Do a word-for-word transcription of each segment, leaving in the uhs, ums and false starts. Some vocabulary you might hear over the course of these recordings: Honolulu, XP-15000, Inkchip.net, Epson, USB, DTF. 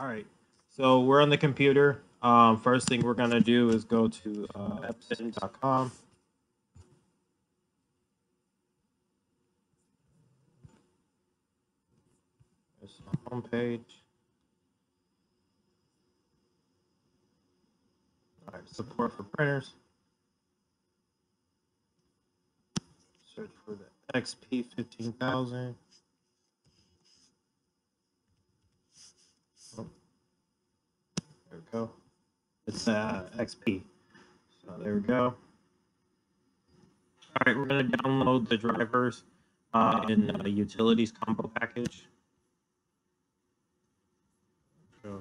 All right, so we're on the computer. Um, first thing we're gonna do is go to uh, Epson dot com. There's the homepage. All right, support for printers. Search for the X P fifteen thousand. Oh, there we go. It's uh, X P. So there we go. All right, we're going to download the drivers uh, in the uh, utilities combo package. So,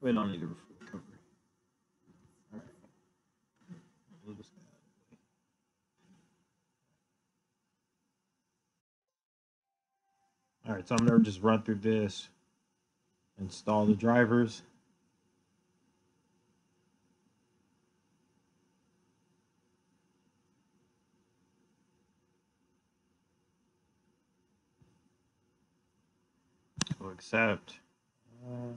we don't need to. All right, so I'm going to just run through this, install the drivers. We'll accept. Uh,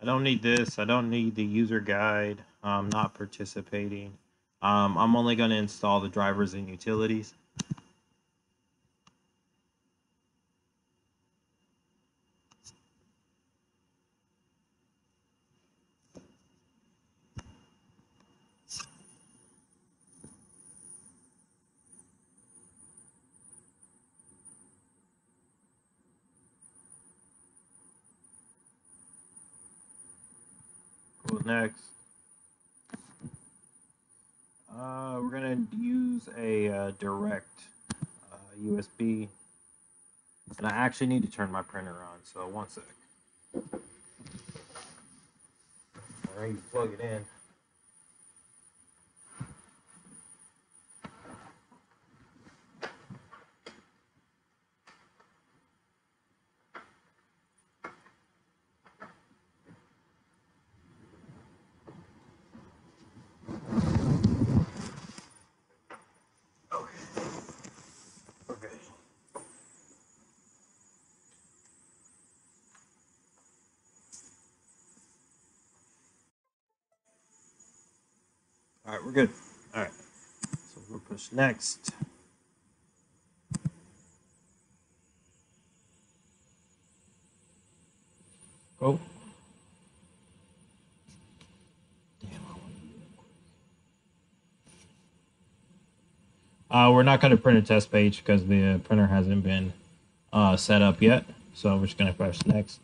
I don't need this. I don't need the user guide. I'm not participating. Um, I'm only going to install the drivers and utilities. Next, uh, we're going to use a uh, direct uh, U S B, and I actually need to turn my printer on, so one sec. All right, you plug it in. All right, we're good. All right, so we'll push next. Go. Damn, I want to do that quick. Uh, we're not going to print a test page because the printer hasn't been uh, set up yet. So we're just going to press next.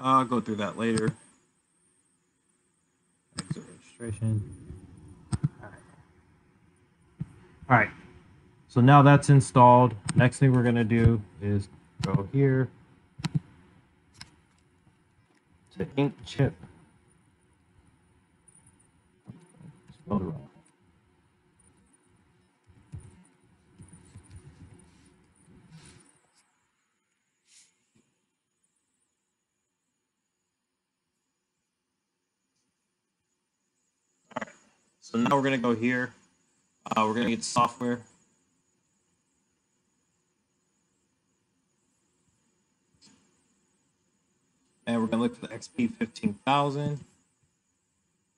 I'll go through that later. Exit registration. All right. All right. So now that's installed. Next thing we're going to do is go here to Inkchip. Spelled wrong. So now we're going to go here. Uh, we're going to get software. And we're going to look for the X P fifteen thousand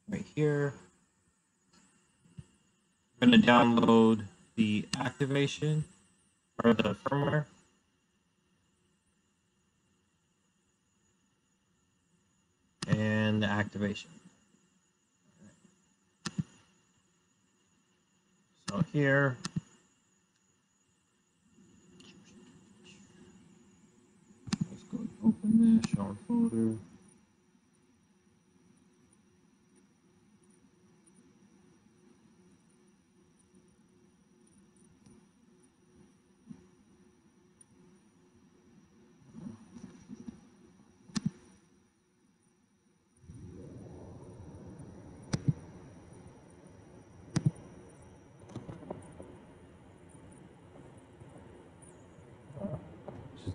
right here. We're going to download the activation or the firmware. And the activation. So here, let's go and open this, show folder.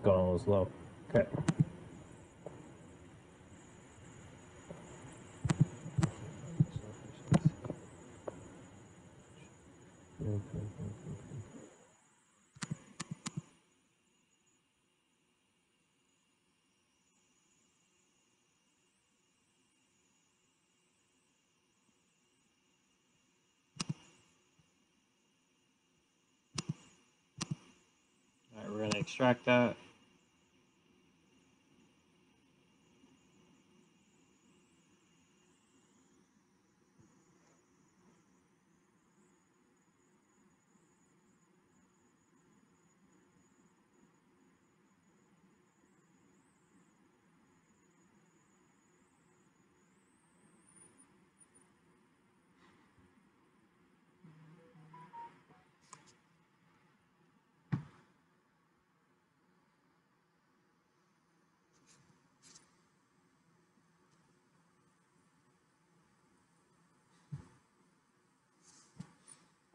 gone all as low. Okay. Extract that.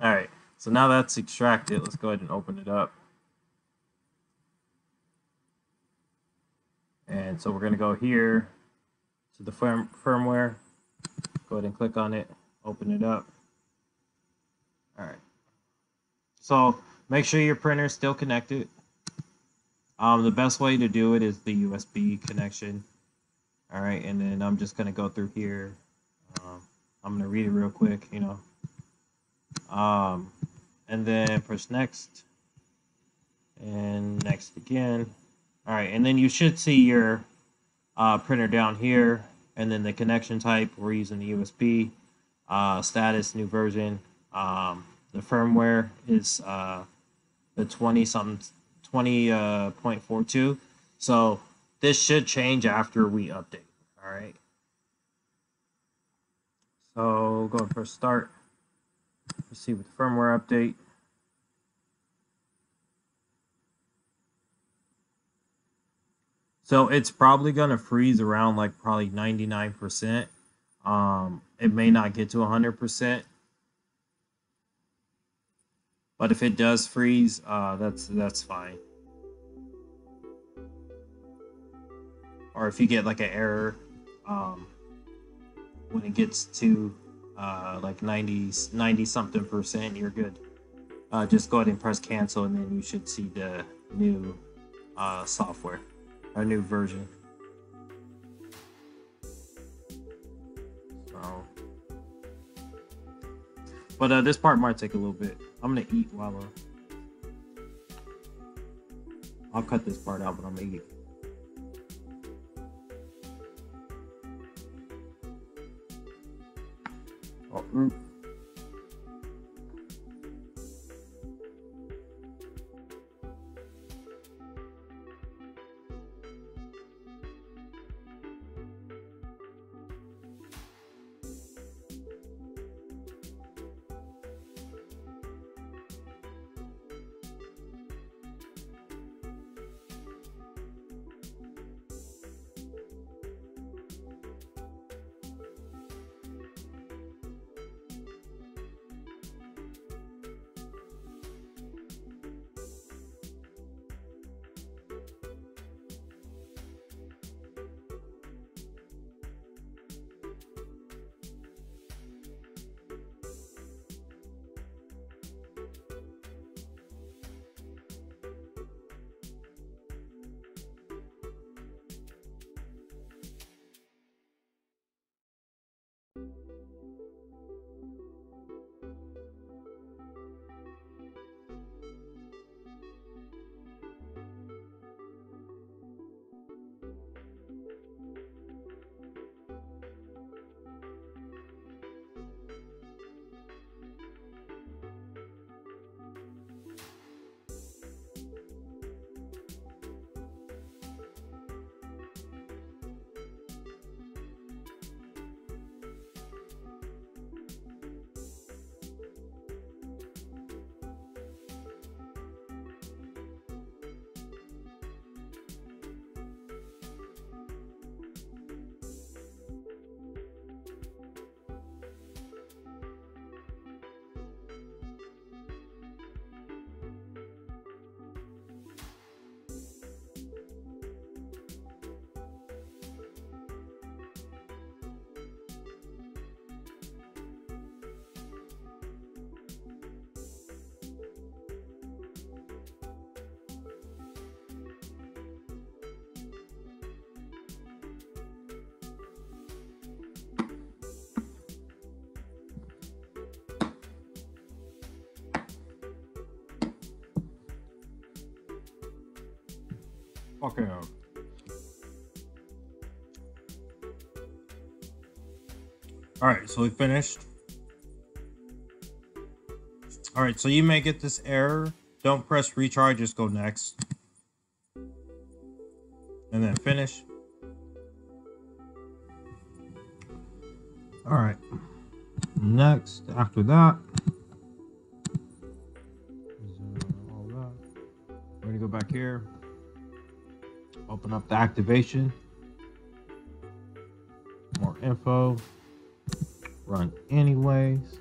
All right, so now that's extracted, let's go ahead and open it up. And so we're gonna go here to the firm firmware, go ahead and click on it, open it up. All right, so make sure your printer is still connected. Um, the best way to do it is the U S B connection. All right, and then I'm just gonna go through here. Um, I'm gonna read it real quick, you know, um and then press next and next again. All right, and then you should see your uh printer down here, and then the connection type, we're using the U S B, uh status new version, um the firmware is uh the twenty something twenty point four two. So this should change after we update. All right, so go and press start. Let's see with the firmware update. So it's probably going to freeze around like probably ninety-nine percent. Um, it may not get to one hundred percent. But if it does freeze, uh, that's, that's fine. Or if you get like an error um, when it gets to Uh, like ninety, ninety something percent, you're good. Uh, just go ahead and press cancel, and then you should see the new uh, software, our new version. So, but uh, this part might take a little bit. I'm gonna eat while I'm... I'll cut this part out, but I'm gonna eat. Oh, mm. fucking up. All right, so we finished. All right, so you may get this error. Don't press retry, just go next. And then finish. All right, next, after that, we're gonna go back here, open up the activation, more info, run anyways.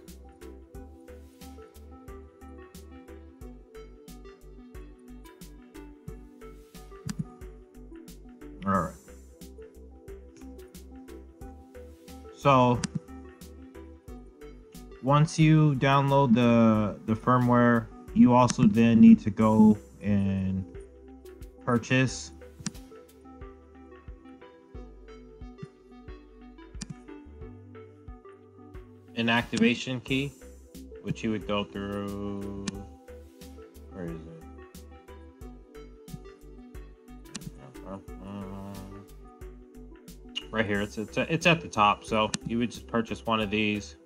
All right. So once you download the the firmware, you also then need to go and purchase an activation key, which you would go through. Where is it? Right here, it's it's it's at the top. So you would just purchase one of these,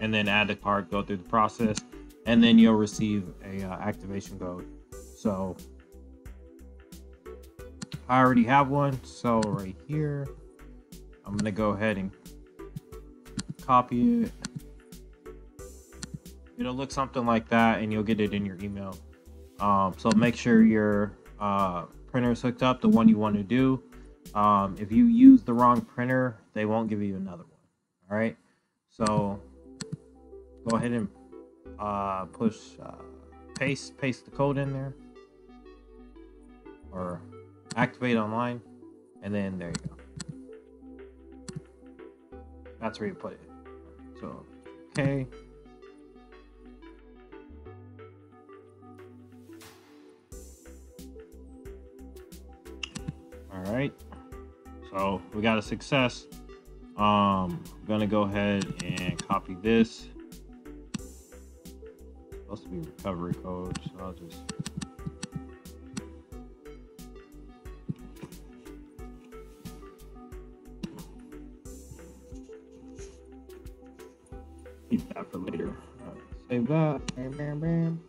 and then add the card, go through the process, and then you'll receive a uh, activation code. So I already have one. So right here, I'm gonna go ahead and copy it. It'll look something like that, and you'll get it in your email. Um, so make sure your uh, printer is hooked up, the one you want to do. Um, if you use the wrong printer, they won't give you another one. All right, so go ahead and uh, push uh, paste, paste the code in there, or activate online, and then there you go. That's where you put it. So, okay. All right, so we got a success. Um, I'm gonna go ahead and copy this. It's supposed to be recovery code, so I'll just. Keep that for later. All right, save that. Bam, bam, bam.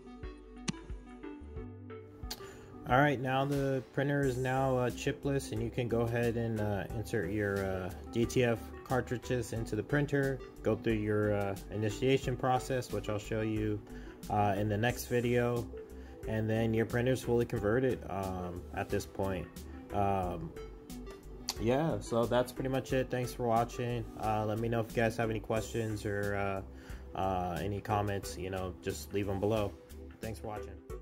All right, now the printer is now uh, chipless, and you can go ahead and uh, insert your uh, D T F cartridges into the printer, go through your uh, initiation process, which I'll show you uh, in the next video, and then your printer is fully converted um, at this point. Um, yeah, so that's pretty much it. Thanks for watching. Uh, let me know if you guys have any questions or uh, uh, any comments, you know, just leave them below. Thanks for watching.